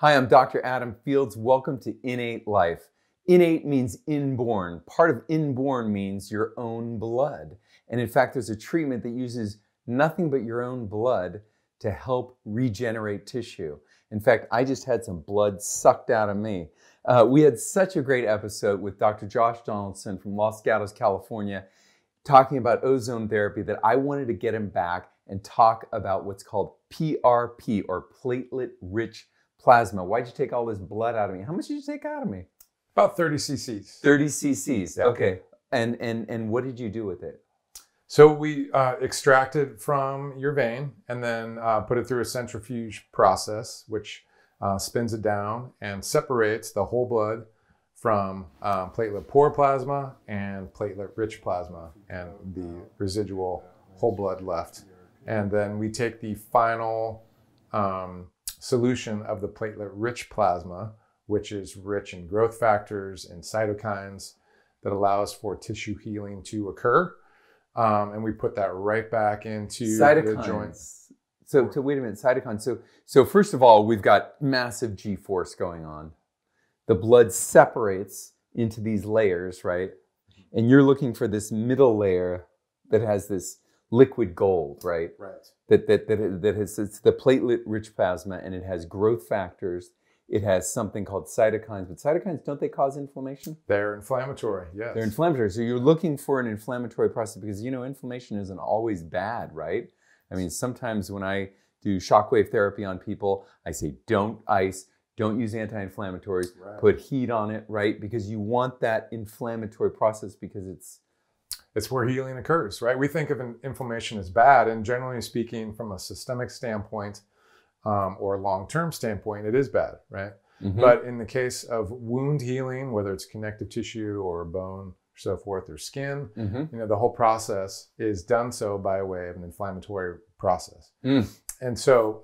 Hi, I'm Dr. Adam Fields. Welcome to Innate Life. Innate means inborn. Part of inborn means your own blood. And in fact, there's a treatment that uses nothing but your own blood to help regenerate tissue. In fact, I just had some blood sucked out of me. We had such a great episode with Dr. Josh Donaldson from Los Gatos, California, talking about ozone therapy that I wanted to get him back and talk about what's called PRP, or platelet rich plasma. Why'd you take all this blood out of me? How much did you take out of me? About 30 cc's. 30 cc's, okay. And what did you do with it? So we extracted from your vein and then put it through a centrifuge process, which spins it down and separates the whole blood from platelet-poor plasma and platelet-rich plasma and the residual whole blood left. And then we take the final solution of the platelet-rich plasma, which is rich in growth factors and cytokines that allows for tissue healing to occur. And we put that right back into the joint. So wait a minute, cytokines. So first of all, we've got massive G-force going on. The blood separates into these layers, right? And you're looking for this middle layer that has this liquid gold, right? Right. That has, it's the platelet-rich plasma, and it has growth factors. It has something called cytokines, but cytokines, don't they cause inflammation? They're inflammatory, yes. They're inflammatory, so you're looking for an inflammatory process because, you know, inflammation isn't always bad, right? I mean, sometimes when I do shockwave therapy on people, I say, don't ice, don't use anti-inflammatories, right. Put heat on it, right? Because you want that inflammatory process because it's where healing occurs, right? We think of inflammation as bad, and generally speaking, from a systemic standpoint, or long-term standpoint, it is bad, right? Mm-hmm. But in the case of wound healing, whether it's connective tissue or bone or so forth, or skin, mm-hmm. you know, the whole process is done so by way of an inflammatory process. Mm. And so,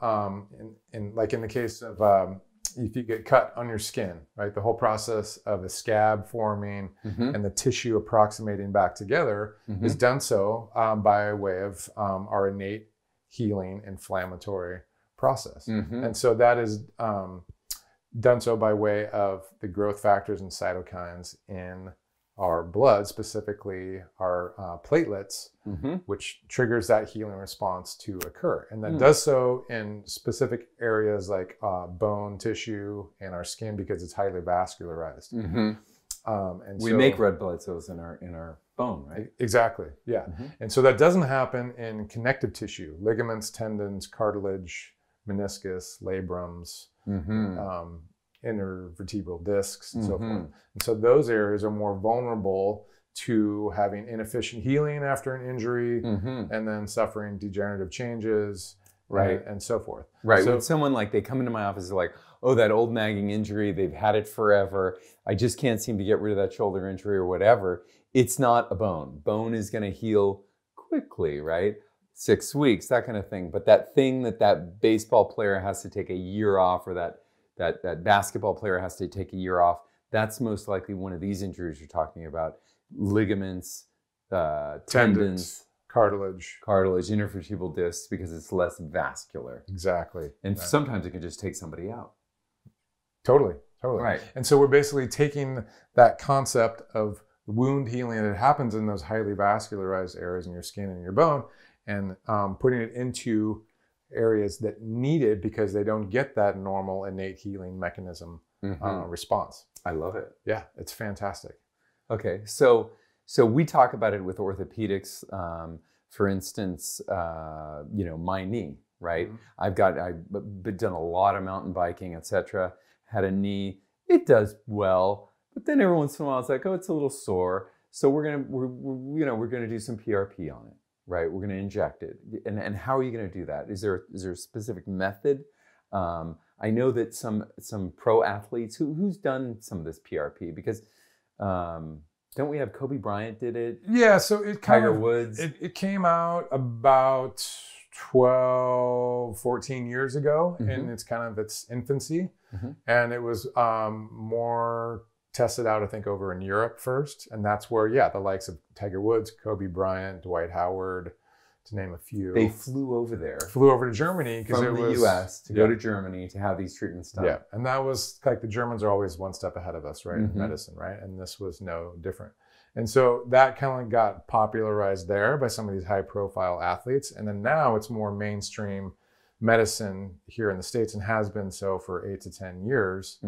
like in the case of if you get cut on your skin, right, the whole process of a scab forming mm-hmm. and the tissue approximating back together mm-hmm. is done so by way of our innate healing inflammatory process. Mm-hmm. And so that is done so by way of the growth factors and cytokines in our blood, specifically our platelets, mm-hmm. which triggers that healing response to occur. And that mm. does so in specific areas like bone tissue and our skin because it's highly vascularized. Mm-hmm. And we make red blood cells in our bone, right? Exactly, yeah. Mm-hmm. And so that doesn't happen in connective tissue, ligaments, tendons, cartilage, meniscus, labrums, mm-hmm. Intervertebral discs, and mm-hmm. so forth. And so those areas are more vulnerable to having inefficient healing after an injury, mm-hmm. and then suffering degenerative changes, right, and so forth. Right. So when someone, like, they come into my office, they're like, oh, that old nagging injury, they've had it forever, I just can't seem to get rid of that shoulder injury or whatever. It's not a bone. Bone is going to heal quickly, right? 6 weeks, that kind of thing. But that thing that baseball player has to take a year off, or that basketball player has to take a year off, that's most likely one of these injuries you're talking about. Ligaments, tendons, cartilage, intervertebral discs, because it's less vascular. Exactly. And right. sometimes it can just take somebody out. Totally, totally. Right. And so we're basically taking that concept of wound healing that happens in those highly vascularized areas in your skin and your bone, and putting it into areas that need it because they don't get that normal innate healing mechanism mm-hmm. Response. I love it. Yeah, it's fantastic. Okay, so we talk about it with orthopedics. For instance, you know, my knee, right? Mm-hmm. I've done a lot of mountain biking, etc. Had a knee, it does well, but then every once in a while it's like, oh, it's a little sore. So we're gonna do some PRP on it. Right, we're going to inject it, and how are you going to do that? Is there a specific method? I know that some pro athletes who's done some of this PRP, because don't we have Kobe Bryant did it? Yeah, so it kind of Tiger Woods. It came out about 12, 14 years ago, mm-hmm. and it's kind of its infancy, mm-hmm. and it was more tested out, I think, over in Europe first. And that's where, yeah, the likes of Tiger Woods, Kobe Bryant, Dwight Howard, to name a few. They flew over there. Flew over to Germany. Because it was the US to go to Germany to have these treatments done. Yeah, and that was like, the Germans are always one step ahead of us, right, in medicine, right? And this was no different. And so that kind of got popularized there by some of these high profile athletes. And then now it's more mainstream medicine here in the States, and has been so for 8 to 10 years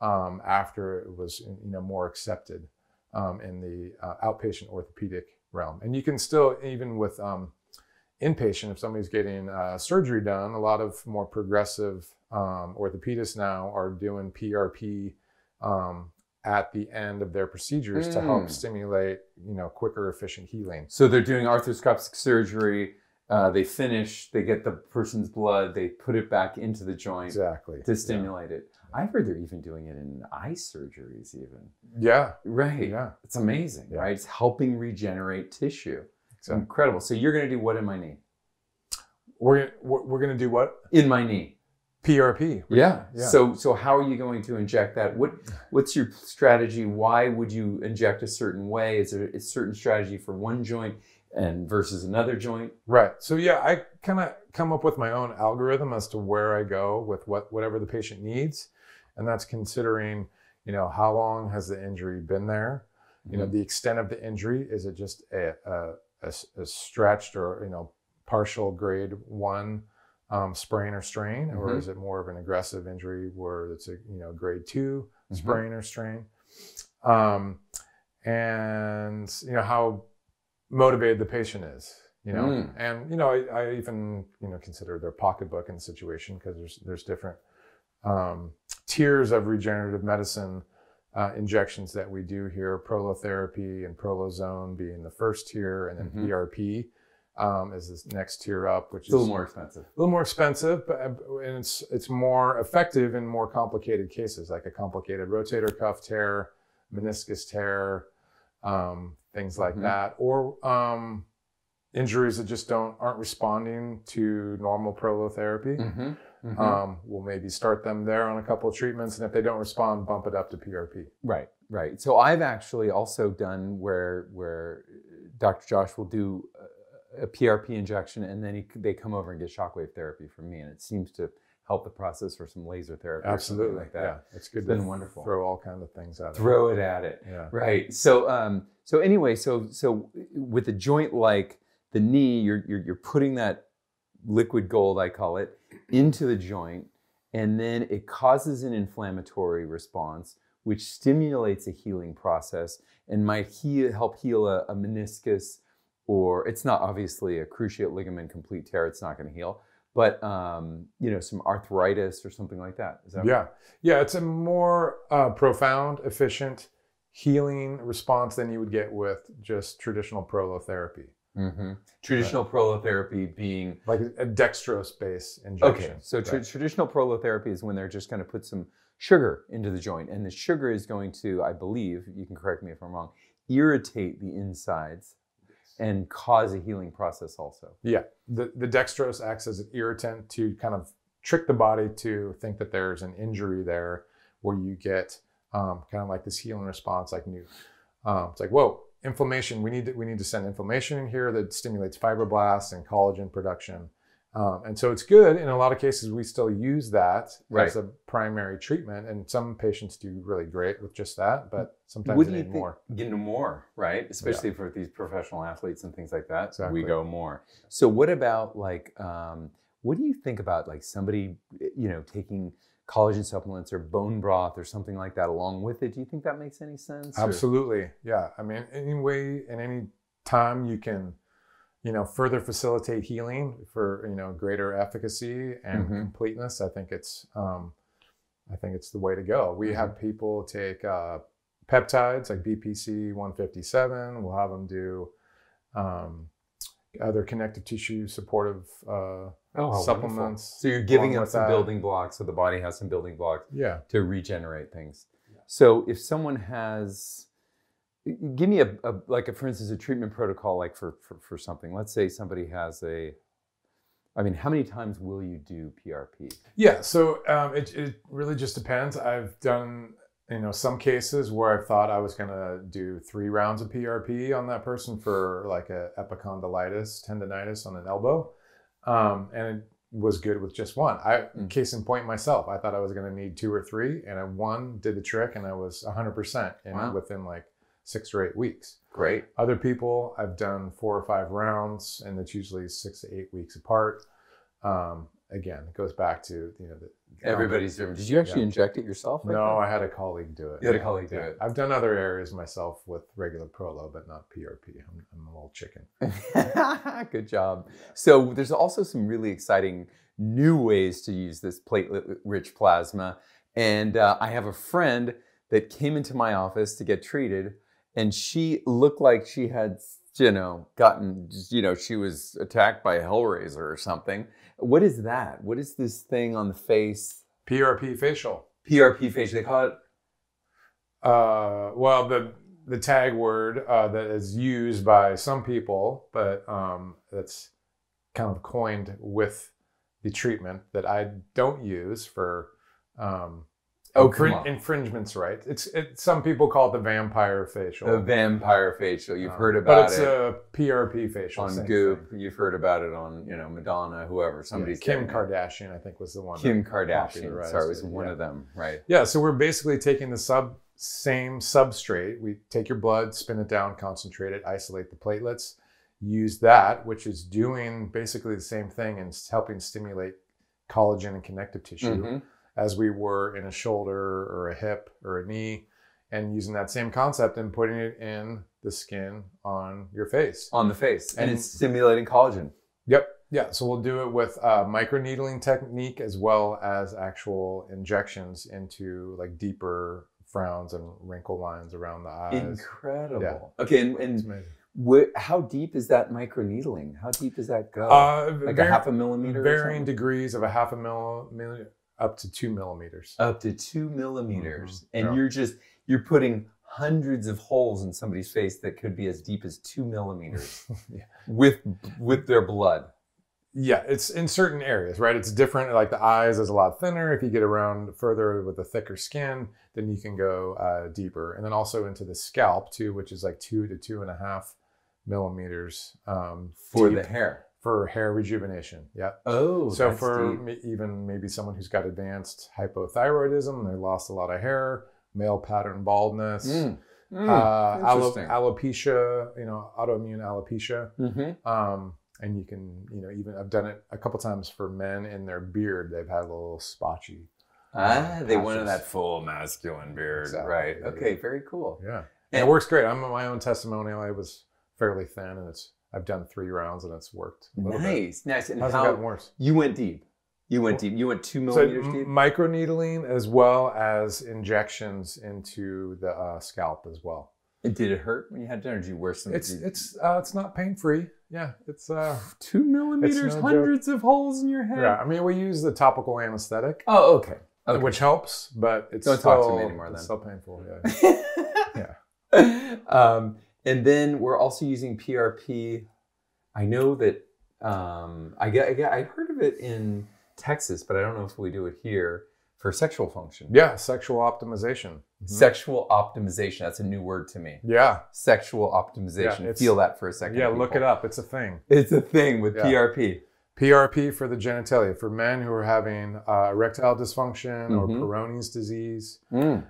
after it was, you know, more accepted in the outpatient orthopedic realm. And you can still, even with inpatient, if somebody's getting surgery done, a lot of more progressive orthopedists now are doing PRP at the end of their procedures to help stimulate, you know, quicker, efficient healing. So they're doing arthroscopic surgery. They finish, they get the person's blood, they put it back into the joint to stimulate it. I've heard they're even doing it in eye surgeries even. Yeah. Right. Yeah. It's amazing, right? It's helping regenerate tissue. It's incredible. So you're going to do what in my knee? We're going to do what? In my knee. PRP. Yeah. So how are you going to inject that? What's your strategy? Why would you inject a certain way? Is there a certain strategy for one joint and versus another joint? Right. So yeah, I kind of come up with my own algorithm as to where I go with whatever the patient needs. And that's considering, you know, how long has the injury been there? You know, the extent of the injury, is it just a stretched or, you know, partial grade one sprain or strain, or is it more of an aggressive injury where it's a, you know, grade two sprain or strain? And, you know, how motivated the patient is, you know, and, you know, I even, you know, consider their pocketbook in the situation, because there's different tiers of regenerative medicine injections that we do here. Prolotherapy and prolozone being the first tier, and then PRP is this next tier up, which is a little more expensive. A little more expensive, but and it's more effective in more complicated cases, like a complicated rotator cuff tear, meniscus tear, things like that, or injuries that just aren't responding to normal prolotherapy. We'll maybe start them there on a couple of treatments, and if they don't respond, bump it up to PRP. Right. So I've actually also done where Dr. Josh will do a PRP injection, and then they come over and get shockwave therapy from me, and it seems to help the process, for some laser therapy. Absolutely, or like that. Yeah, it's good. It's been wonderful. Throw all kinds of things at it. Throw it at it. Yeah. Right. So, so anyway, so with a joint like the knee, you're putting that liquid gold, I call it, into the joint, and then it causes an inflammatory response, which stimulates a healing process and might help heal a meniscus, or it's not obviously a cruciate ligament complete tear. It's not going to heal. But, you know, some arthritis or something like that. Is that right? Yeah, it's a more profound, efficient healing response than you would get with just traditional prolotherapy. Traditional prolotherapy being... like a dextrose-based injection. Okay, so traditional prolotherapy is when they're just going to put some sugar into the joint. And the sugar is going to, I believe, you can correct me if I'm wrong, irritate the insides and cause a healing process also. Yeah, the dextrose acts as an irritant to kind of trick the body to think that there's an injury there, where you get kind of like this healing response, like it's like, whoa, inflammation, we need to send inflammation in here that stimulates fibroblasts and collagen production. And so it's good. In a lot of cases, we still use that as a primary treatment. And some patients do really great with just that, but sometimes they need more. Get into more, right? Especially for these professional athletes and things like that. Exactly. We go more. So what about like, what do you think about like somebody, you know, taking collagen supplements or bone broth or something like that along with it? Do you think that makes any sense? Absolutely. Or? Yeah. I mean, any way and any time you can, you know, further facilitate healing for, you know, greater efficacy and completeness, I think it's the way to go. We have people take peptides like BPC 157. We'll have them do other connective tissue supportive supplements. Wonderful. So you're giving them some building blocks, so the body has some building blocks to regenerate things. Yeah. So if someone has... give me for instance, a treatment protocol, like for something. Let's say somebody has how many times will you do PRP? Yeah, so it really just depends. I've done you know, some cases where I thought I was going to do 3 rounds of PRP on that person for like a epicondylitis, tendonitis on an elbow. And it was good with just one. Case in point myself, I thought I was going to need 2 or 3 and one did the trick and I was 100% within like 6 or 8 weeks. Great. Other people, I've done 4 or 5 rounds and it's usually 6 to 8 weeks apart. Again, it goes back to, you know, everybody's different. Did you actually inject it yourself? Like no, that? I had a colleague do it. You had a colleague do it. I've done other areas myself with regular prolo, but not PRP. I'm an old chicken. Good job. So there's also some really exciting new ways to use this platelet-rich plasma. And I have a friend that came into my office to get treated, and she looked like she had, you know, gotten, you know, she was attacked by a Hellraiser or something. What is that? What is this thing on the face? PRP facial. PRP facial, they call it? Well, the tag word that is used by some people, but that's kind of coined with the treatment that I don't use for infringements, right? Some people call it the vampire facial. The vampire facial. You've heard about it. But it's a PRP facial. On Goop. You've heard about it on, you know, Madonna, whoever. Somebody. Yes, Kim Kardashian, I think, was the one. Kim Kardashian. Sorry, was one of them, right? Yeah. So we're basically taking the same substrate. We take your blood, spin it down, concentrate it, isolate the platelets, use that, which is doing basically the same thing and helping stimulate collagen and connective tissue. Mm-hmm. As we were in a shoulder or a hip or a knee, and using that same concept and putting it in the skin on your face. On the face, and it's stimulating collagen. Yep, yeah, so we'll do it with microneedling technique as well as actual injections into like deeper frowns and wrinkle lines around the eyes. Incredible. Yeah. Okay, and how deep is that microneedling? How deep does that go? Like a half a millimeter? Varying degrees of a half a millimeter. Up to 2 millimeters. Up to 2 millimeters. Mm-hmm. And you're putting hundreds of holes in somebody's face that could be as deep as 2 millimeters with their blood. Yeah, it's in certain areas, right? It's different, like the eyes is a lot thinner. If you get around further with a thicker skin, then you can go deeper. And then also into the scalp too, which is like 2 to 2.5 millimeters. For the hair. For hair rejuvenation, yeah. Oh, so for even maybe someone who's got advanced hypothyroidism, they lost a lot of hair, male pattern baldness, alopecia, you know, autoimmune alopecia, and you can, you know, even I've done it a couple times for men in their beard. They've had a little spotchy. They wanted that full masculine beard, exactly. Right? Okay, very cool. Yeah, and it works great. I'm my own testimonial. I was fairly thin, and I've done 3 rounds and it's worked. Nice. And how gotten worse? You went deep. You went deep. You went 2 millimeters deep. Microneedling as well as injections into the scalp as well. And did it hurt when you had dinner? Did you wear some? It's not pain free. Yeah, it's 2 millimeters, no hundreds of holes in your head. Yeah, I mean we use the topical anesthetic. Oh, okay. Which helps, but it's don't still, talk to me anymore. It's still painful. Yeah. Yeah. And then we're also using PRP. I know that I heard of it in Texas, but I don't know if we do it here for sexual function. Yeah, sexual optimization. Mm-hmm. Sexual optimization. That's a new word to me. Yeah. Sexual optimization. Yeah, feel that for a second. Yeah, people. Look it up. It's a thing. It's a thing with PRP. PRP for the genitalia, for men who are having erectile dysfunction or Peyronie's disease. You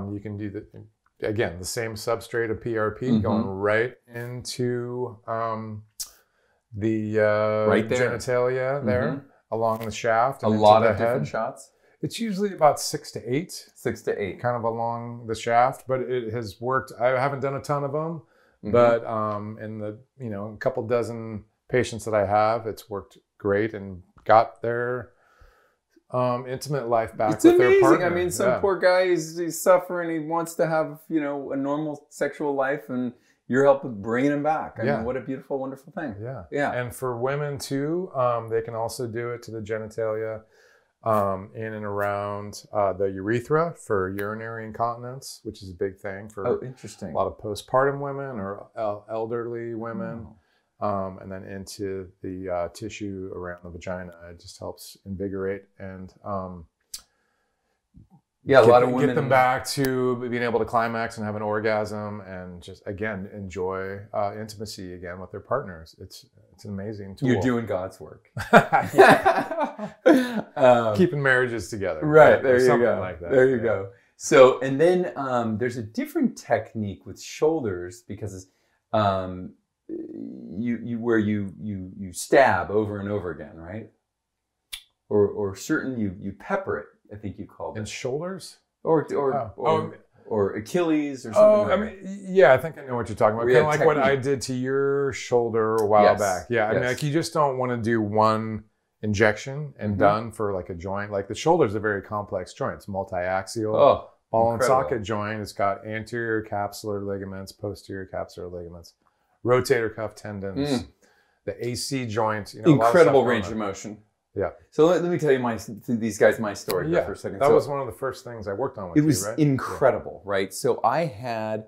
can do the... Again, the same substrate of PRP going right into the right there. Genitalia there, along the shaft. And a lot of different shots? It's usually about 6 to 8. 6 to 8. Kind of along the shaft, but it has worked. I haven't done a ton of them, but in the, you know, a couple dozen patients that I have, it's worked great and got their... intimate life back with their partner. I mean, some poor guy, he's suffering. He wants to have, you know, a normal sexual life, and you're helping bringing him back. I mean, what a beautiful, wonderful thing. Yeah. Yeah. And for women too, they can also do it to the genitalia, in and around the urethra for urinary incontinence, which is a big thing for a lot of postpartum women or elderly women. Oh. And then into the tissue around the vagina. It just helps invigorate and Yeah, a lot of women get them back to being able to climax and have an orgasm and just, again, enjoy intimacy again with their partners. It's an amazing tool. You're doing God's work. Keeping marriages together. Right, there you go. Like that, there you go. So, and then there's a different technique with shoulders because you stab over and over again, right? Or certain, you pepper it. I think you called it. And shoulders? Or Achilles or something like that. Yeah, I think I know what you're talking about. Kind of like technique. What I did to your shoulder a while back. Yeah, I mean, like, you just don't want to do one injection and done for like a joint. Like the shoulder's a very complex joint. It's multi-axial. Oh, ball and socket joint. It's got anterior capsular ligaments, posterior capsular ligaments, rotator cuff tendons, the AC joint. You know, incredible range of motion. Yeah. So let me tell you these guys my story here for a second. That was one of the first things I worked on with you, right? It was incredible, right? So I had,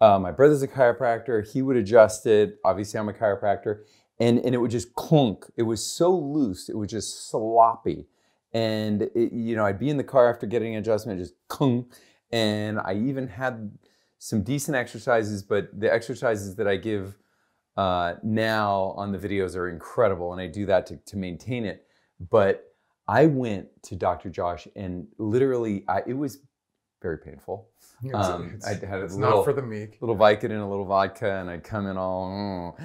my brother's a chiropractor. He would adjust it. Obviously, I'm a chiropractor. And it would just clunk. It was so loose. It was just sloppy. And, you know, I'd be in the car after getting an adjustment, just clunk. And I even had some decent exercises, but the exercises that I give now on the videos are incredible. And I do that to maintain it. But I went to Dr. Josh, and literally, it was very painful. It's not for the meek. Little Vicodin, a little vodka, and I'd come in all.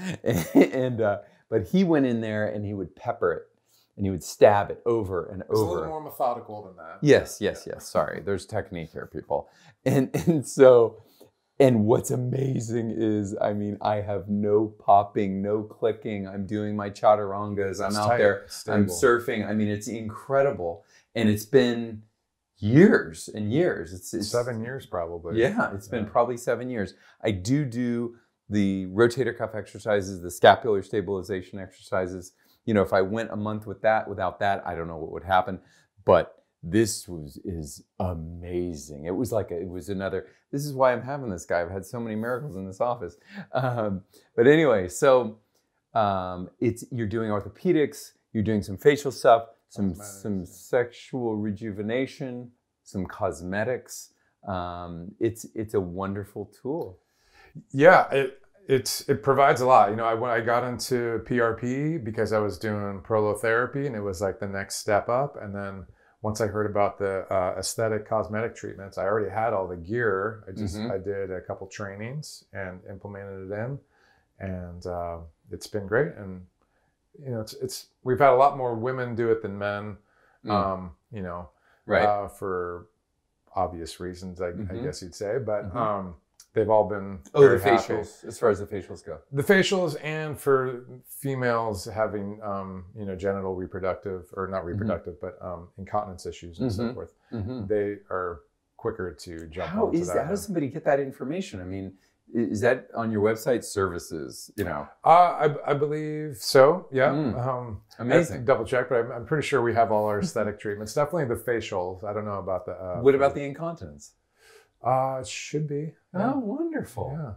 But he went in there, and he would pepper it, and he would stab it over and over. It's a little more methodical than that. Yes. Sorry, there's technique here, people. And what's amazing is, I mean, I have no popping, no clicking. I'm doing my chaturangas. I'm out there. I'm surfing. I mean, it's incredible. And it's been years and years. It's 7 years probably. Yeah, it's been probably 7 years. I do the rotator cuff exercises, the scapular stabilization exercises. You know, if I went a month without that, I don't know what would happen. But this is amazing. It was like this is why I'm having this guy. I've had so many miracles in this office. But anyway, so you're doing orthopedics, you're doing some facial stuff, some sexual rejuvenation, some cosmetics. It's a wonderful tool. Yeah, it provides a lot. You know, when I got into PRP because I was doing prolotherapy, and it was like the next step up, and then once I heard about the aesthetic cosmetic treatments, I already had all the gear. I did a couple trainings and implemented it in, and it's been great. And you know, we've had a lot more women do it than men. You know, right? For obvious reasons, I guess you'd say. But they've all been very happy. As far as the facials go, the facials, and for females having you know, genital reproductive, or not reproductive, but incontinence issues and so forth, they are quicker to jump onto that. How does somebody get that information? I mean, is that on your website, services? You know, I believe so. Yeah, amazing. I have to double check, but I'm pretty sure we have all our aesthetic treatments. Definitely the facials. I don't know about the. What about the incontinence? It should be. Yeah. Oh, wonderful. Yeah.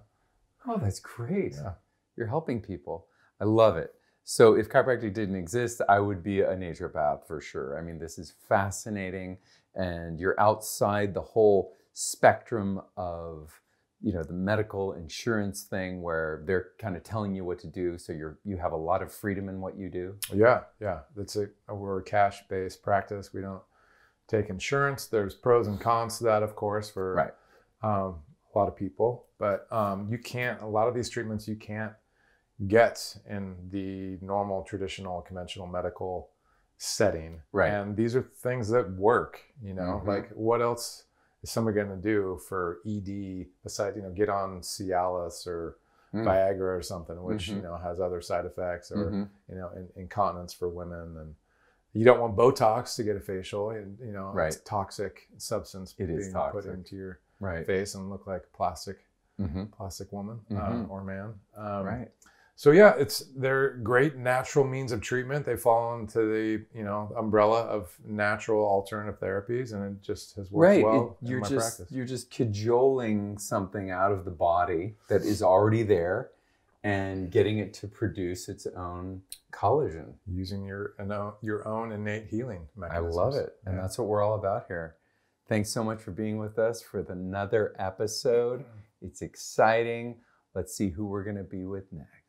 Oh, that's great. Yeah. You're helping people. I love it. So if chiropractic didn't exist, I would be a naturopath for sure. I mean, this is fascinating, and you're outside the whole spectrum of, you know, the medical insurance thing where they're kind of telling you what to do. So you have a lot of freedom in what you do. Yeah. Yeah. We're a cash-based practice. We don't take insurance. There's pros and cons to that, of course, for a lot of people, but a lot of these treatments you can't get in the normal, traditional, conventional medical setting. Right. And these are things that work, you know, like what else is someone going to do for ED besides, you know, get on Cialis or Viagra or something, which, you know, has other side effects, or, you know, incontinence for women. And you don't want Botox to get a facial, and you know, it's toxic substance being put into your face and look like plastic woman or man. So yeah, they're great natural means of treatment. They fall into the, you know, umbrella of natural alternative therapies, and it just has worked well in my practice. You're just cajoling something out of the body that is already there, and getting it to produce its own collagen. Using your own innate healing mechanisms. I love it. And that's what we're all about here. Thanks so much for being with us for another episode. It's exciting. Let's see who we're going to be with next.